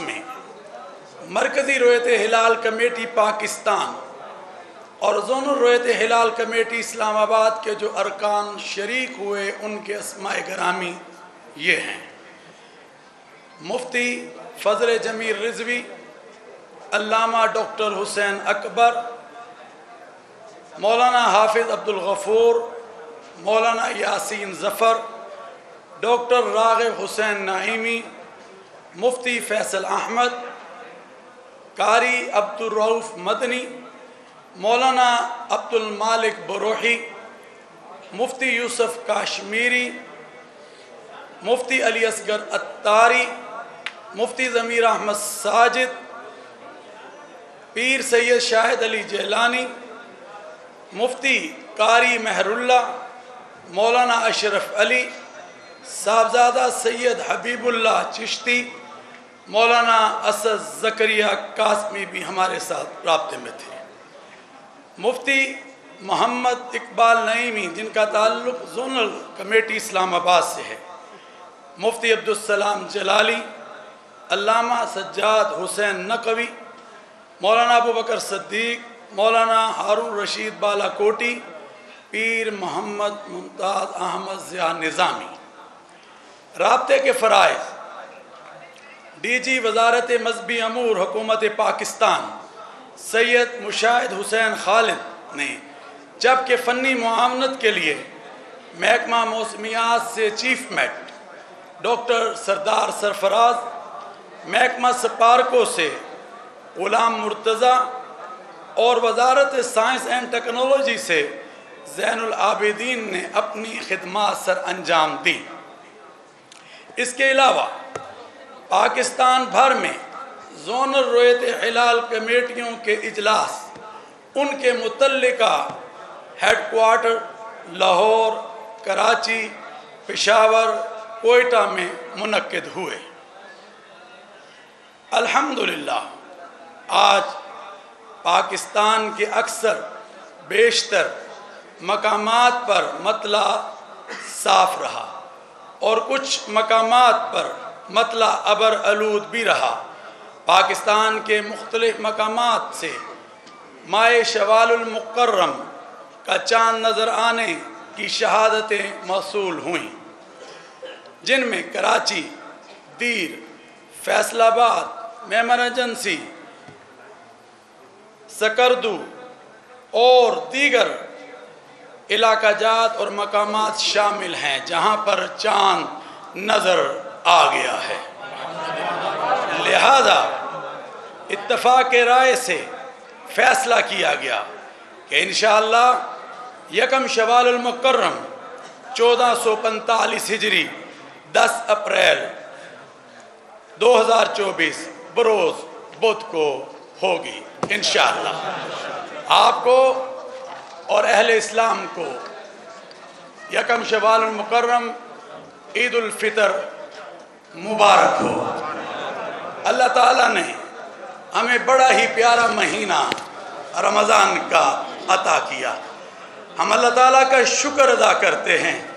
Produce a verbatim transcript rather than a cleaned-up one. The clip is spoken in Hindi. आगाज़ में मरकज़ी रोयत हिलाल कमेटी पाकिस्तान और जोनल रोयत हिलाल कमेटी इस्लामाबाद के जो अरकान शरीक हुए उनके अस्माए गिरामी ये हैं। मुफ्ती फजल जमीर रिजवी, अल्लामा डॉक्टर हुसैन अकबर, मौलाना हाफिज अब्दुल गफूर, मौलाना यासिन जफर, डॉक्टर रागब हुसैन नाहिमी, मुफ्ती फैसल अहमद, कारी अब्दुलरऊफ मदनी, मौलाना अब्दुलमालिक बुरही, मुफ्ती यूसुफ काश्मीरी, मुफ्ती अली असगर अत्तारी, मुफ्ती जमीर अहमद साजिद, पीर सैयद शाहिद अली जिलानी, मुफ्ती कारी महरुल्लाह, मौलाना अशरफ अली साहबजादा, सैयद हबीबुल्लाह चिश्ती, मौलाना असद जकरिया कासमी भी हमारे साथ रब्ते में थे। मुफ्ती मोहम्मद इकबाल नईमी जिनका ताल्लुक़ जोनल कमेटी इस्लामाबाद से है, मुफ्ती अब्दुल सलाम जलाली, अल्लामा सज्जाद हुसैन नकवी, मौलाना अबू बकर सद्दीक, मौलाना हारून रशीद बालाकोटी, पीर मोहम्मद मुमताज़ अहमद जिया निज़ामी। राब्ते के फ़राइज़ डी जी वजारत मजहबी अमूर हुकूमत पाकिस्तान सैयद मुशाहिद हुसैन खालिद ने, जबकि फ़नी मुआवनत के लिए महकमा मौसमियात से chief met doctor Sardar Sarfaraz, महकमा सपार्को से गुलाम मुर्तजा और वजारत साइंस एंड टेक्नोलॉजी से जैनुल आबेदीन ने अपनी खिदमत सर अंजाम दी। इसके अलावा पाकिस्तान भर में जोनल रोयत हिलाल कमेटियों के इजलास, उनके मुतल्लिका हेडक्वार्टर लाहौर, कराची, पेशावर, कोयटा में मुनक्किद हुए। अल्हम्दुलिल्लाह आज पाकिस्तान के अक्सर बेशतर मकामात पर मतला साफ रहा और कुछ मकामात पर मतला अबर आलूद भी रहा। पाकिस्तान के मुख्तलिफ मकामात से माए शवालुल मुकर्रम का चाँद नज़र आने की शहादतें मौसूल हुईं, जिनमें कराची, दीर, फैसलाबाद, मेमन एजेंसी, सकरदू और दीगर इलाका जात और मकामात शामिल हैं जहाँ पर चाँद नज़र आ गया है। लिहाजा इत्तफाक राय से फैसला किया गया कि इंशाअल्लाह यकम शवालुल मुकर्रम चौदह सौ पैंतालीस हिजरी दस अप्रैल दो हज़ार चौबीस बरोज़ बुध को होगी। इंशाअल्लाह आपको और अहले इस्लाम को यकम शवालुल मुकर्रम ईद उल फितर मुबारक हो। अल्लाह ताला ने हमें बड़ा ही प्यारा महीना रमज़ान का अता किया। हम अल्लाह ताला का शुक्र अदा करते हैं।